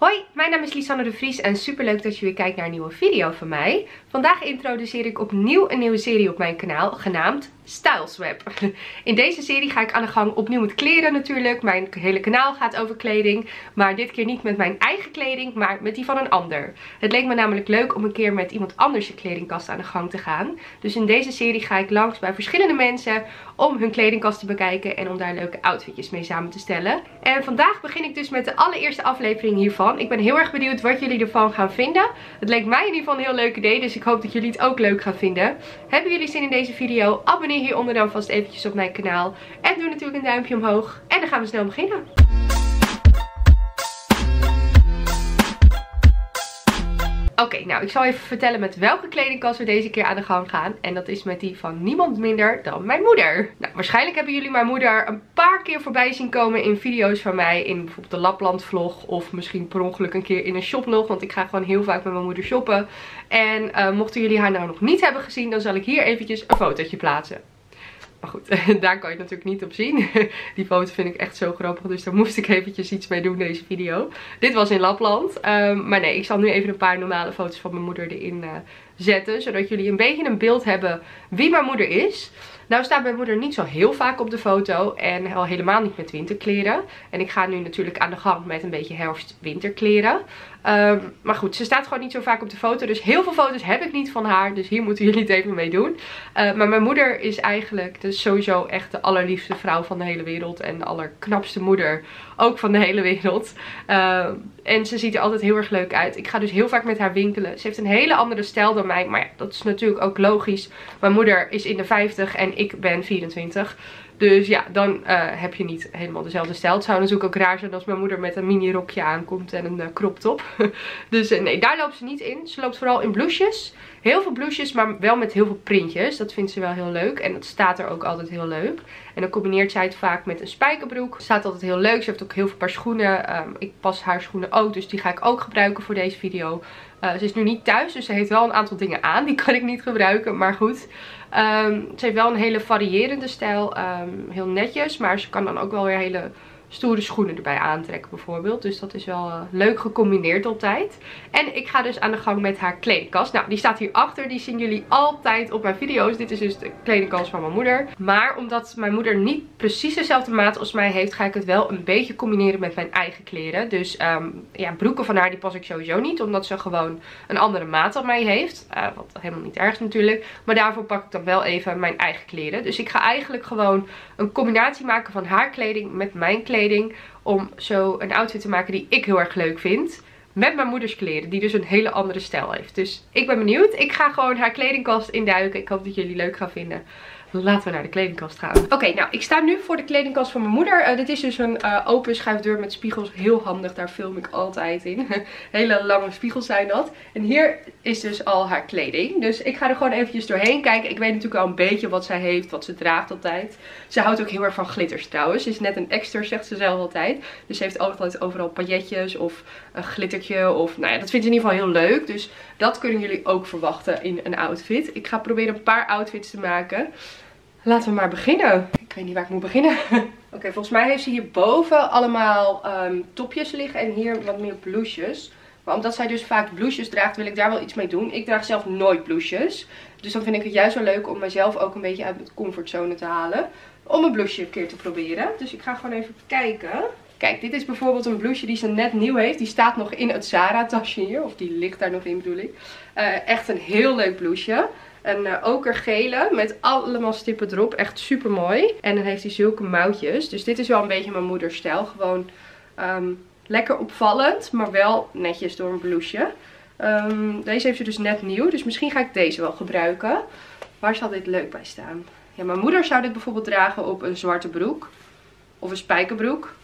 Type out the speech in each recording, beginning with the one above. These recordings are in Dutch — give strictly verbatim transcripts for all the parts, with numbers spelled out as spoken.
Hoi, mijn naam is Lisanne de Vries en superleuk dat je weer kijkt naar een nieuwe video van mij. Vandaag introduceer ik opnieuw een nieuwe serie op mijn kanaal, genaamd Style Swap. In deze serie ga ik aan de gang opnieuw met kleren natuurlijk. Mijn hele kanaal gaat over kleding, maar dit keer niet met mijn eigen kleding, maar met die van een ander. Het leek me namelijk leuk om een keer met iemand anders je kledingkast aan de gang te gaan. Dus in deze serie ga ik langs bij verschillende mensen om hun kledingkast te bekijken en om daar leuke outfitjes mee samen te stellen. En vandaag begin ik dus met de allereerste aflevering hiervan. Ik ben heel erg benieuwd wat jullie ervan gaan vinden. Het leek mij in ieder geval een heel leuk idee, dus ik hoop dat jullie het ook leuk gaan vinden. Hebben jullie zin in deze video? Abonneer hieronder dan vast eventjes op mijn kanaal. En doe natuurlijk een duimpje omhoog. En dan gaan we snel beginnen. Oké, okay, nou ik zal even vertellen met welke kledingkast we deze keer aan de gang gaan. En dat is met die van niemand minder dan mijn moeder. Nou, waarschijnlijk hebben jullie mijn moeder een paar keer voorbij zien komen in video's van mij. In bijvoorbeeld de Lapland vlog of misschien per ongeluk een keer in een shoplog. Want ik ga gewoon heel vaak met mijn moeder shoppen. En uh, mochten jullie haar nou nog niet hebben gezien, dan zal ik hier eventjes een fotootje plaatsen. Maar goed, daar kan je het natuurlijk niet op zien. Die foto vind ik echt zo grappig, dus daar moest ik eventjes iets mee doen deze video. Dit was in Lapland. Um, maar nee, ik zal nu even een paar normale foto's van mijn moeder erin uh, zetten. Zodat jullie een beetje een beeld hebben wie mijn moeder is. Nou staat mijn moeder niet zo heel vaak op de foto en al helemaal niet met winterkleren. En ik ga nu natuurlijk aan de gang met een beetje herfst-winterkleren. Um, maar goed, ze staat gewoon niet zo vaak op de foto. Dus heel veel foto's heb ik niet van haar. Dus hier moeten jullie het even mee doen. Uh, maar mijn moeder is eigenlijk dus sowieso echt de allerliefste vrouw van de hele wereld. En de allerknapste moeder ook van de hele wereld. Uh, en ze ziet er altijd heel erg leuk uit. Ik ga dus heel vaak met haar winkelen. Ze heeft een hele andere stijl dan mij. Maar ja, dat is natuurlijk ook logisch. Mijn moeder is in de vijftig en ik ben vierentwintig. Dus ja, dan uh, heb je niet helemaal dezelfde stijl. Het zou natuurlijk ook raar zijn als mijn moeder met een mini rokje aankomt en een uh, crop top. Dus uh, nee, daar loopt ze niet in. Ze loopt vooral in blousejes. Heel veel blousejes, maar wel met heel veel printjes. Dat vindt ze wel heel leuk. En dat staat er ook altijd heel leuk. En dan combineert zij het vaak met een spijkerbroek. Staat altijd heel leuk. Ze heeft ook heel veel paar schoenen. Um, ik pas haar schoenen ook, dus die ga ik ook gebruiken voor deze video. Uh, ze is nu niet thuis, dus ze heeft wel een aantal dingen aan. Die kan ik niet gebruiken, maar goed. Um, ze heeft wel een hele variërende stijl. Um, heel netjes, maar ze kan dan ook wel weer hele stoere schoenen erbij aantrekken bijvoorbeeld. Dus dat is wel uh, leuk gecombineerd altijd. En ik ga dus aan de gang met haar kledingkast. Nou, die staat hierachter. Die zien jullie altijd op mijn video's. Dit is dus de kledingkast van mijn moeder. Maar omdat mijn moeder niet precies dezelfde maat als mij heeft, ga ik het wel een beetje combineren met mijn eigen kleren. Dus um, ja, broeken van haar die pas ik sowieso niet. Omdat ze gewoon een andere maat dan mij heeft. Uh, wat helemaal niet erg is natuurlijk. Maar daarvoor pak ik dan wel even mijn eigen kleren. Dus ik ga eigenlijk gewoon een combinatie maken van haar kleding met mijn kleding. Om zo een outfit te maken die ik heel erg leuk vind. Met mijn moeders kleren. Die dus een hele andere stijl heeft. Dus ik ben benieuwd. Ik ga gewoon haar kledingkast induiken. Ik hoop dat jullie het leuk gaan vinden. Laten we naar de kledingkast gaan. Oké, okay, nou ik sta nu voor de kledingkast van mijn moeder. Uh, dit is dus een uh, open schuifdeur met spiegels. Heel handig, daar film ik altijd in. Hele lange spiegels zijn dat. En hier is dus al haar kleding. Dus ik ga er gewoon eventjes doorheen kijken. Ik weet natuurlijk al een beetje wat zij heeft, wat ze draagt altijd. Ze houdt ook heel erg van glitters trouwens. Ze is net een extra, zegt ze zelf altijd. Dus ze heeft altijd overal pailletjes of een glittertje. Of, nou ja, dat vindt ze in ieder geval heel leuk. Dus dat kunnen jullie ook verwachten in een outfit. Ik ga proberen een paar outfits te maken. Laten we maar beginnen. Ik weet niet waar ik moet beginnen. Oké, okay, volgens mij heeft ze hierboven allemaal um, topjes liggen en hier wat meer blousejes. Maar omdat zij dus vaak blousejes draagt, wil ik daar wel iets mee doen. Ik draag zelf nooit blousejes. Dus dan vind ik het juist wel leuk om mezelf ook een beetje uit mijn comfortzone te halen. Om een blouseje een keer te proberen. Dus ik ga gewoon even kijken. Kijk, dit is bijvoorbeeld een blouseje die ze net nieuw heeft. Die staat nog in het Zara tasje hier. Of die ligt daar nog in bedoel ik. Uh, echt een heel leuk blouseje. Een uh, okergele met allemaal stippen erop. Echt super mooi. En dan heeft hij zulke mouwtjes. Dus dit is wel een beetje mijn moeders stijl. Gewoon um, lekker opvallend. Maar wel netjes door een blouseje. Um, deze heeft ze dus net nieuw. Dus misschien ga ik deze wel gebruiken. Waar zal dit leuk bij staan? Ja, mijn moeder zou dit bijvoorbeeld dragen op een zwarte broek. Of een spijkerbroek.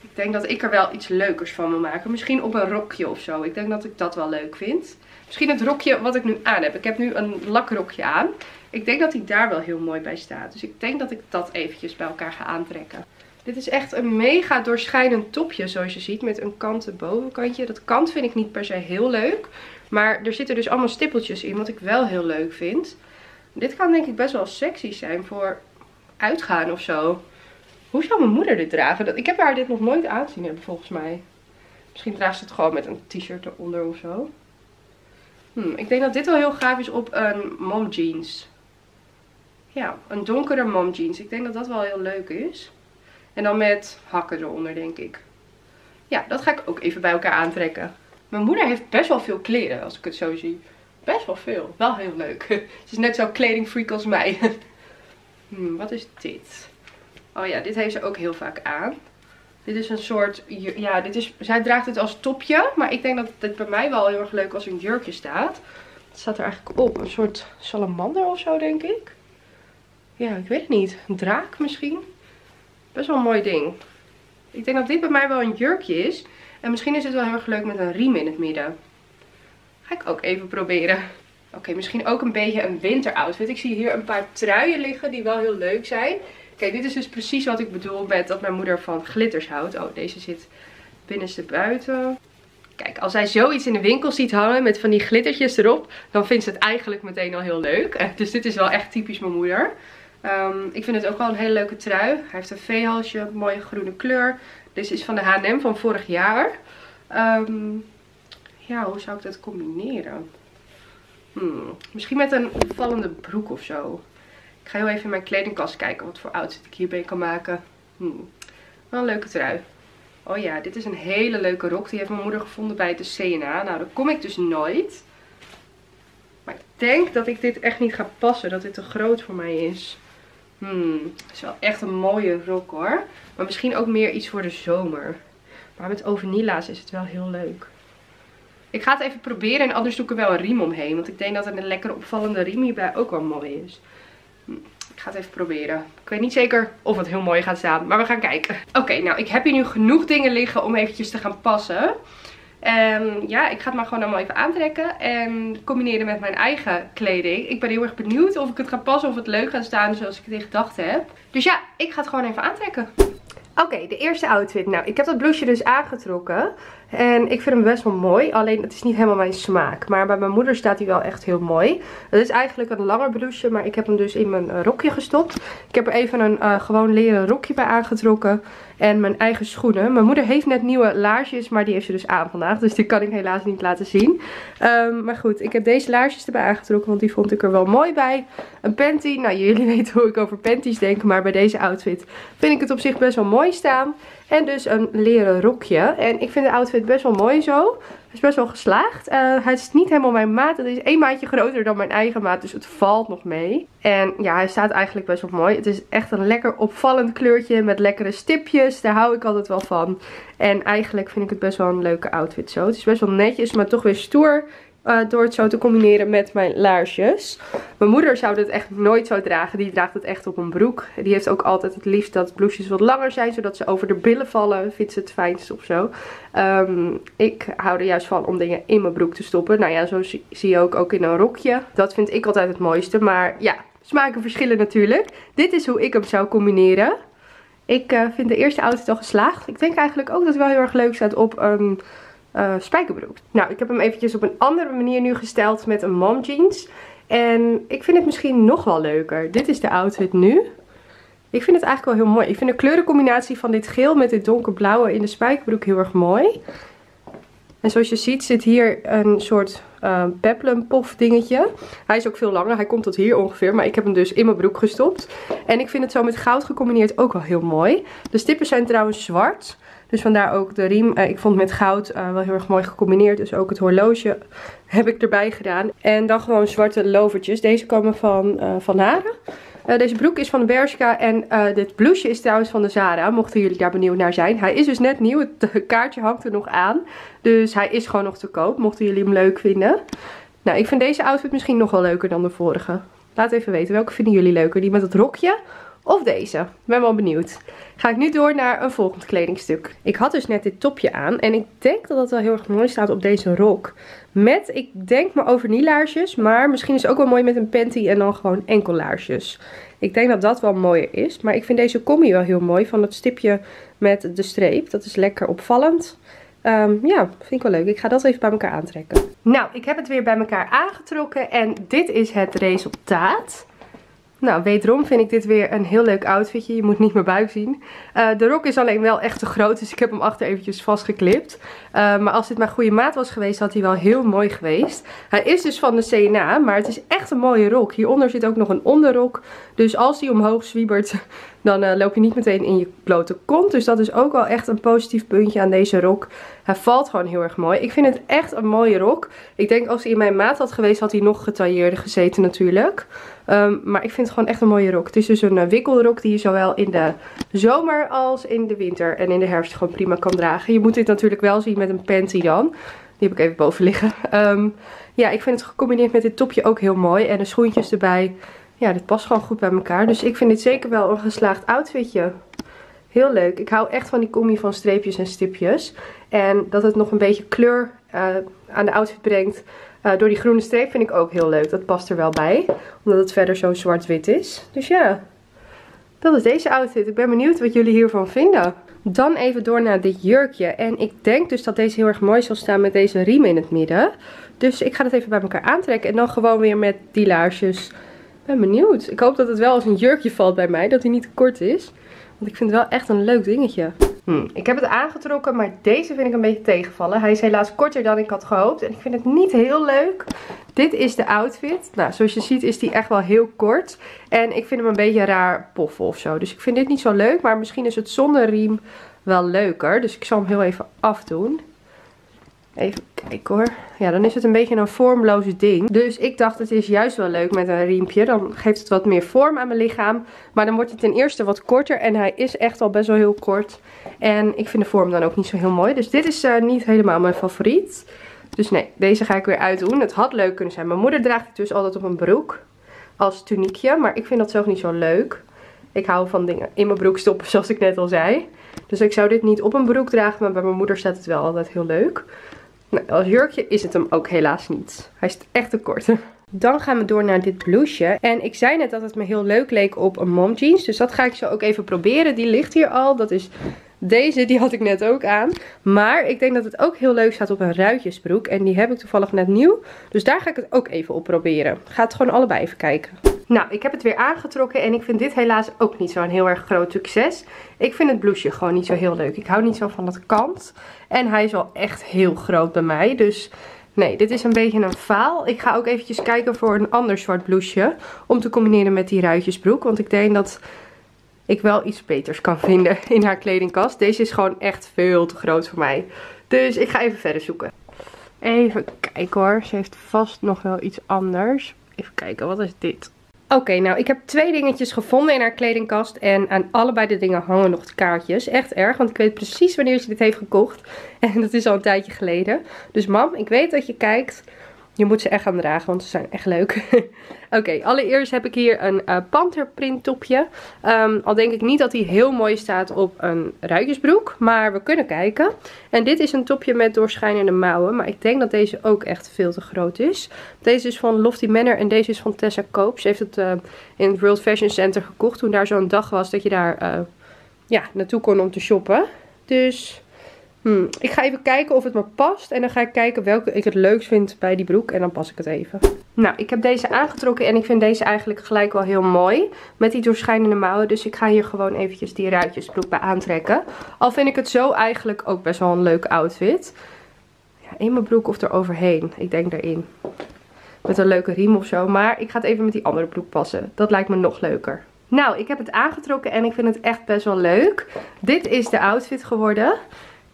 Ik denk dat ik er wel iets leukers van wil maken. Misschien op een rokje of zo. Ik denk dat ik dat wel leuk vind. Misschien het rokje wat ik nu aan heb. Ik heb nu een lakrokje aan. Ik denk dat die daar wel heel mooi bij staat. Dus ik denk dat ik dat eventjes bij elkaar ga aantrekken. Dit is echt een mega doorschijnend topje zoals je ziet. Met een kanten bovenkantje. Dat kant vind ik niet per se heel leuk. Maar er zitten dus allemaal stippeltjes in. Wat ik wel heel leuk vind. Dit kan denk ik best wel sexy zijn voor uitgaan of zo. Hoe zou mijn moeder dit dragen? Ik heb haar dit nog nooit aanzien hebben volgens mij. Misschien draagt ze het gewoon met een t-shirt eronder of zo. Hm, ik denk dat dit wel heel gaaf is op een mom jeans. Ja, een donkere mom jeans. Ik denk dat dat wel heel leuk is. En dan met hakken eronder, denk ik. Ja, dat ga ik ook even bij elkaar aantrekken. Mijn moeder heeft best wel veel kleren, als ik het zo zie. Best wel veel. Wel heel leuk. Ze is net zo kledingfreak als mij. Hm, wat is dit? Oh ja, dit heeft ze ook heel vaak aan. Dit is een soort... Ja, dit is... Zij draagt het als topje. Maar ik denk dat dit bij mij wel heel erg leuk als een jurkje staat. Het staat er eigenlijk op. Een soort salamander of zo, denk ik. Ja, ik weet het niet. Een draak misschien. Best wel een mooi ding. Ik denk dat dit bij mij wel een jurkje is. En misschien is het wel heel erg leuk met een riem in het midden. Ga ik ook even proberen. Oké, okay, misschien ook een beetje een winteroutfit. Ik zie hier een paar truien liggen die wel heel leuk zijn. Kijk, dit is dus precies wat ik bedoel met dat mijn moeder van glitters houdt. Oh, deze zit binnenste buiten. Kijk, als zij zoiets in de winkel ziet hangen met van die glittertjes erop, dan vindt ze het eigenlijk meteen al heel leuk. Dus dit is wel echt typisch mijn moeder. Um, ik vind het ook wel een hele leuke trui. Hij heeft een V-halsje, mooie groene kleur. Deze is van de H en M van vorig jaar. Um, ja, hoe zou ik dat combineren? Hmm, misschien met een opvallende broek of zo. Ik ga heel even in mijn kledingkast kijken wat voor outfit ik hierbij kan maken. Hmm. Wel een leuke trui. Oh ja, dit is een hele leuke rok. Die heeft mijn moeder gevonden bij de C en A. Nou, daar kom ik dus nooit. Maar ik denk dat ik dit echt niet ga passen. Dat dit te groot voor mij is. Hmm. Het is wel echt een mooie rok hoor. Maar misschien ook meer iets voor de zomer. Maar met overnila's is het wel heel leuk. Ik ga het even proberen en anders doe ik er wel een riem omheen. Want ik denk dat een lekkere opvallende riem hierbij ook wel mooi is. Ik ga het even proberen. Ik weet niet zeker of het heel mooi gaat staan, maar we gaan kijken. Oké, okay, nou ik heb hier nu genoeg dingen liggen om eventjes te gaan passen. En ja, ik ga het maar gewoon allemaal even aantrekken en combineren met mijn eigen kleding. Ik ben heel erg benieuwd of ik het ga passen, of het leuk gaat staan zoals ik het in gedachten heb. Dus ja, ik ga het gewoon even aantrekken. Oké, okay, de eerste outfit. Nou, ik heb dat blouseje dus aangetrokken. En ik vind hem best wel mooi. Alleen, het is niet helemaal mijn smaak. Maar bij mijn moeder staat hij wel echt heel mooi. Dat is eigenlijk een langer blouseje, maar ik heb hem dus in mijn rokje gestopt. Ik heb er even een uh, gewoon leren rokje bij aangetrokken. En mijn eigen schoenen. Mijn moeder heeft net nieuwe laarsjes, maar die heeft ze dus aan vandaag. Dus die kan ik helaas niet laten zien. Um, maar goed, ik heb deze laarsjes erbij aangetrokken, want die vond ik er wel mooi bij. Een panty. Nou, jullie weten hoe ik over panties denk. Maar bij deze outfit vind ik het op zich best wel mooi staan. En dus een leren rokje. En ik vind de outfit best wel mooi zo. Hij is best wel geslaagd. Uh, hij is niet helemaal mijn maat. Het is één maatje groter dan mijn eigen maat. Dus het valt nog mee. En ja, hij staat eigenlijk best wel mooi. Het is echt een lekker opvallend kleurtje met lekkere stipjes. Daar hou ik altijd wel van. En eigenlijk vind ik het best wel een leuke outfit zo. Het is best wel netjes, maar toch weer stoer. Uh, door het zo te combineren met mijn laarsjes. Mijn moeder zou dit echt nooit zo dragen. Die draagt het echt op een broek. Die heeft ook altijd het liefst dat blouses wat langer zijn. Zodat ze over de billen vallen. Vindt ze het fijnst of zo. Um, ik hou er juist van om dingen in mijn broek te stoppen. Nou ja, zo zie, zie je ook, ook in een rokje. Dat vind ik altijd het mooiste. Maar ja, smaken verschillen natuurlijk. Dit is hoe ik hem zou combineren. Ik uh, vind de eerste outfit al geslaagd. Ik denk eigenlijk ook dat het wel heel erg leuk staat op een... Um, Uh, spijkerbroek. Nou, ik heb hem eventjes op een andere manier nu gesteld met een mom jeans. En ik vind het misschien nog wel leuker. Dit is de outfit nu. Ik vind het eigenlijk wel heel mooi. Ik vind de kleurencombinatie van dit geel met dit donkerblauwe in de spijkerbroek heel erg mooi. En zoals je ziet zit hier een soort uh, peplumpof dingetje. Hij is ook veel langer. Hij komt tot hier ongeveer. Maar ik heb hem dus in mijn broek gestopt. En ik vind het zo met goud gecombineerd ook wel heel mooi. De stippen zijn trouwens zwart. Dus vandaar ook de riem. Uh, ik vond met goud uh, wel heel erg mooi gecombineerd. Dus ook het horloge heb ik erbij gedaan. En dan gewoon zwarte lovertjes. Deze komen van uh, Van Haren. Uh, deze broek is van de Bershka. En uh, dit blouseje is trouwens van de Zara. Mochten jullie daar benieuwd naar zijn. Hij is dus net nieuw. Het kaartje hangt er nog aan. Dus hij is gewoon nog te koop. Mochten jullie hem leuk vinden. Nou, ik vind deze outfit misschien nog wel leuker dan de vorige. Laat even weten. Welke vinden jullie leuker? Die met het rokje? Of deze. Ik ben wel benieuwd. Ga ik nu door naar een volgend kledingstuk. Ik had dus net dit topje aan. En ik denk dat dat wel heel erg mooi staat op deze rok. Met, ik denk, mijn overnilaarsjes. Maar misschien is het ook wel mooi met een panty en dan gewoon enkellaarsjes. Ik denk dat dat wel mooier is. Maar ik vind deze combi wel heel mooi. Van het stipje met de streep. Dat is lekker opvallend. Um, ja, vind ik wel leuk. Ik ga dat even bij elkaar aantrekken. Nou, ik heb het weer bij elkaar aangetrokken. En dit is het resultaat. Nou, wederom vind ik dit weer een heel leuk outfitje. Je moet niet mijn buik zien. Uh, de rok is alleen wel echt te groot, dus ik heb hem achter eventjes vastgeklipt. Uh, maar als dit mijn goede maat was geweest, had hij wel heel mooi geweest. Hij is dus van de C en A, maar het is echt een mooie rok. Hieronder zit ook nog een onderrok. Dus als die omhoog zwiebert, dan uh, loop je niet meteen in je blote kont. Dus dat is ook wel echt een positief puntje aan deze rok. Hij valt gewoon heel erg mooi. Ik vind het echt een mooie rok. Ik denk als hij in mijn maat had geweest, had hij nog getailleerder gezeten natuurlijk. Um, maar ik vind het gewoon echt een mooie rok. Het is dus een uh, wikkelrok die je zowel in de zomer als in de winter en in de herfst gewoon prima kan dragen. Je moet dit natuurlijk wel zien met een panty dan. Die heb ik even boven liggen. Um, ja, ik vind het gecombineerd met dit topje ook heel mooi. En de schoentjes erbij. Ja, dit past gewoon goed bij elkaar. Dus ik vind dit zeker wel een geslaagd outfitje. Heel leuk. Ik hou echt van die combi van streepjes en stipjes. En dat het nog een beetje kleur uh, aan de outfit brengt. Uh, door die groene streep vind ik ook heel leuk. Dat past er wel bij. Omdat het verder zo zwart-wit is. Dus ja, dat is deze outfit. Ik ben benieuwd wat jullie hiervan vinden. Dan even door naar dit jurkje. En ik denk dus dat deze heel erg mooi zal staan met deze riem in het midden. Dus ik ga het even bij elkaar aantrekken. En dan gewoon weer met die laarsjes. Ik ben benieuwd. Ik hoop dat het wel als een jurkje valt bij mij. Dat hij niet te kort is. Want ik vind het wel echt een leuk dingetje. Hmm, ik heb het aangetrokken, maar deze vind ik een beetje tegenvallen. Hij is helaas korter dan ik had gehoopt. En ik vind het niet heel leuk. Dit is de outfit. Nou, zoals je ziet is die echt wel heel kort. En ik vind hem een beetje raar poffen of zo. Dus ik vind dit niet zo leuk. Maar misschien is het zonder riem wel leuker. Dus ik zal hem heel even afdoen. Even kijken hoor. Ja, dan is het een beetje een vormloze ding. Dus ik dacht het is juist wel leuk met een riempje. Dan geeft het wat meer vorm aan mijn lichaam. Maar dan wordt het ten eerste wat korter. En hij is echt al best wel heel kort. En ik vind de vorm dan ook niet zo heel mooi. Dus dit is uh, niet helemaal mijn favoriet. Dus nee, deze ga ik weer uitdoen. Het had leuk kunnen zijn. Mijn moeder draagt het dus altijd op een broek. Als tuniekje. Maar ik vind dat zelf niet zo leuk. Ik hou van dingen in mijn broek stoppen zoals ik net al zei. Dus ik zou dit niet op een broek dragen. Maar bij mijn moeder staat het wel altijd heel leuk. Nou, als jurkje is het hem ook helaas niet. Hij is echt te kort. Dan gaan we door naar dit blouseje. En ik zei net dat het me heel leuk leek op een mom jeans. Dus dat ga ik zo ook even proberen. Die ligt hier al. Dat is deze. Die had ik net ook aan. Maar ik denk dat het ook heel leuk staat op een ruitjesbroek. En die heb ik toevallig net nieuw. Dus daar ga ik het ook even op proberen. Ga het gewoon allebei even kijken. Nou, ik heb het weer aangetrokken en ik vind dit helaas ook niet zo'n heel erg groot succes. Ik vind het blouseje gewoon niet zo heel leuk. Ik hou niet zo van dat kant. En hij is wel echt heel groot bij mij. Dus nee, dit is een beetje een faal. Ik ga ook eventjes kijken voor een ander soort blouseje. Om te combineren met die ruitjesbroek. Want ik denk dat ik wel iets beters kan vinden in haar kledingkast. Deze is gewoon echt veel te groot voor mij. Dus ik ga even verder zoeken. Even kijken hoor. Ze heeft vast nog wel iets anders. Even kijken, wat is dit? Oké, okay, nou ik heb twee dingetjes gevonden in haar kledingkast en aan allebei de dingen hangen nog de kaartjes. Echt erg, want ik weet precies wanneer ze dit heeft gekocht en dat is al een tijdje geleden. Dus mam, ik weet dat je kijkt. Je moet ze echt gaan dragen, want ze zijn echt leuk. Oké, okay, allereerst heb ik hier een uh, panterprint topje. Um, al denk ik niet dat hij heel mooi staat op een ruitjesbroek, maar we kunnen kijken. En dit is een topje met doorschijnende mouwen, maar ik denk dat deze ook echt veel te groot is. Deze is van Lofty Manor en deze is van Tessa Koops. Ze heeft het uh, in het World Fashion Center gekocht toen daar zo'n dag was dat je daar uh, ja, naartoe kon om te shoppen. Dus... Hmm, ik ga even kijken of het me past en dan ga ik kijken welke ik het leukst vind bij die broek en dan pas ik het even. Nou, ik heb deze aangetrokken en ik vind deze eigenlijk gelijk wel heel mooi met die doorschijnende mouwen. Dus ik ga hier gewoon eventjes die ruitjesbroek bij aantrekken. Al vind ik het zo eigenlijk ook best wel een leuk outfit. Ja, in mijn broek of eroverheen. Ik denk erin. Met een leuke riem of zo, maar ik ga het even met die andere broek passen. Dat lijkt me nog leuker. Nou, ik heb het aangetrokken en ik vind het echt best wel leuk. Dit is de outfit geworden.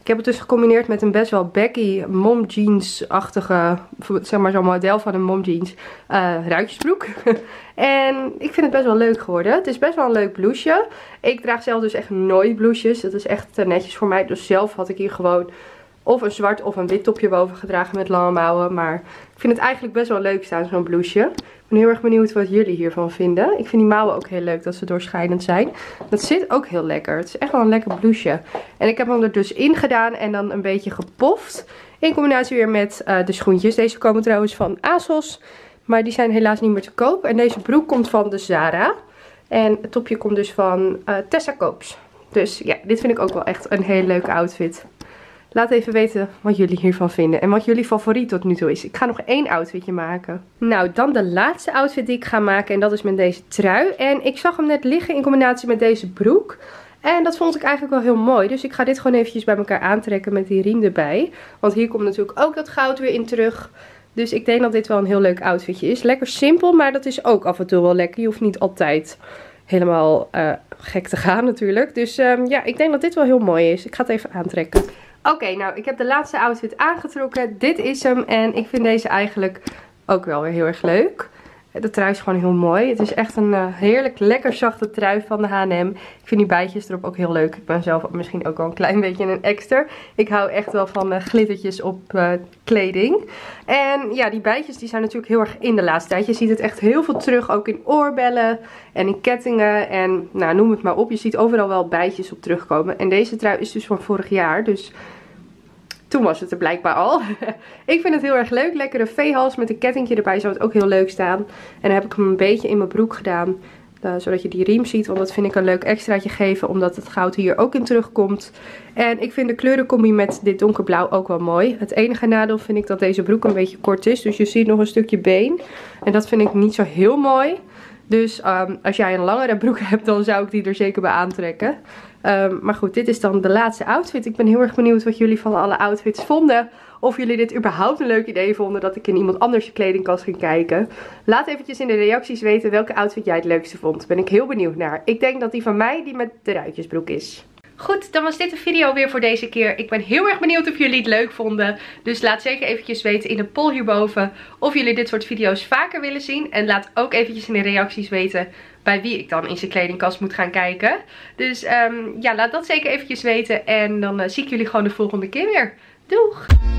Ik heb het dus gecombineerd met een best wel baggy mom jeans-achtige, zeg maar zo'n model van een mom jeans, uh, ruitjesbroek. En ik vind het best wel leuk geworden. Het is best wel een leuk blouseje. Ik draag zelf dus echt nooit blousejes. Dat is echt te netjes voor mij. Dus zelf had ik hier gewoon of een zwart of een wit topje boven gedragen met lange mouwen. Maar ik vind het eigenlijk best wel leuk staan, zo'n blouseje. Ik ben heel erg benieuwd wat jullie hiervan vinden. Ik vind die mouwen ook heel leuk dat ze doorschijnend zijn. Dat zit ook heel lekker. Het is echt wel een lekker blouseje. En ik heb hem er dus in gedaan en dan een beetje gepoft. In combinatie weer met uh, de schoentjes. Deze komen trouwens van ASOS. Maar die zijn helaas niet meer te koop. En deze broek komt van de Zara. En het topje komt dus van uh, Tessa Koops. Dus ja, dit vind ik ook wel echt een heel leuk outfit. Laat even weten wat jullie hiervan vinden. En wat jullie favoriet tot nu toe is. Ik ga nog één outfitje maken. Nou, dan de laatste outfit die ik ga maken. En dat is met deze trui. En ik zag hem net liggen in combinatie met deze broek. En dat vond ik eigenlijk wel heel mooi. Dus ik ga dit gewoon eventjes bij elkaar aantrekken met die riem erbij. Want hier komt natuurlijk ook dat goud weer in terug. Dus ik denk dat dit wel een heel leuk outfitje is. Lekker simpel, maar dat is ook af en toe wel lekker. Je hoeft niet altijd helemaal uh, gek te gaan natuurlijk. Dus um, ja, ik denk dat dit wel heel mooi is. Ik ga het even aantrekken. Oké, okay, nou ik heb de laatste outfit aangetrokken. Dit is hem en ik vind deze eigenlijk ook wel weer heel erg leuk. De trui is gewoon heel mooi. Het is echt een uh, heerlijk lekker zachte trui van de H en M. Ik vind die bijtjes erop ook heel leuk. Ik ben zelf misschien ook wel een klein beetje een extra. Ik hou echt wel van uh, glittertjes op uh, kleding. En ja, die bijtjes die zijn natuurlijk heel erg in de laatste tijd. Je ziet het echt heel veel terug. Ook in oorbellen en in kettingen. En nou, noem het maar op. Je ziet overal wel bijtjes op terugkomen. En deze trui is dus van vorig jaar. Dus... toen was het er blijkbaar al. Ik vind het heel erg leuk. Lekkere V-hals met een kettingje erbij zou het ook heel leuk staan. En dan heb ik hem een beetje in mijn broek gedaan. Uh, zodat je die riem ziet. Want dat vind ik een leuk extraatje geven. Omdat het goud hier ook in terugkomt. En ik vind de kleurencombi met dit donkerblauw ook wel mooi. Het enige nadeel vind ik dat deze broek een beetje kort is. Dus je ziet nog een stukje been. En dat vind ik niet zo heel mooi. Dus um, als jij een langere broek hebt, dan zou ik die er zeker bij aantrekken. Um, maar goed, dit is dan de laatste outfit. Ik ben heel erg benieuwd wat jullie van alle outfits vonden. Of jullie dit überhaupt een leuk idee vonden dat ik in iemand anders je kledingkast ging kijken. Laat eventjes in de reacties weten welke outfit jij het leukste vond. Ben ik heel benieuwd naar. Ik denk dat die van mij die met de ruitjesbroek is. Goed, dan was dit de video weer voor deze keer. Ik ben heel erg benieuwd of jullie het leuk vonden. Dus laat zeker eventjes weten in de poll hierboven of jullie dit soort video's vaker willen zien. En laat ook eventjes in de reacties weten bij wie ik dan in zijn kledingkast moet gaan kijken. Dus um, ja, laat dat zeker eventjes weten. En dan uh, zie ik jullie gewoon de volgende keer weer. Doeg!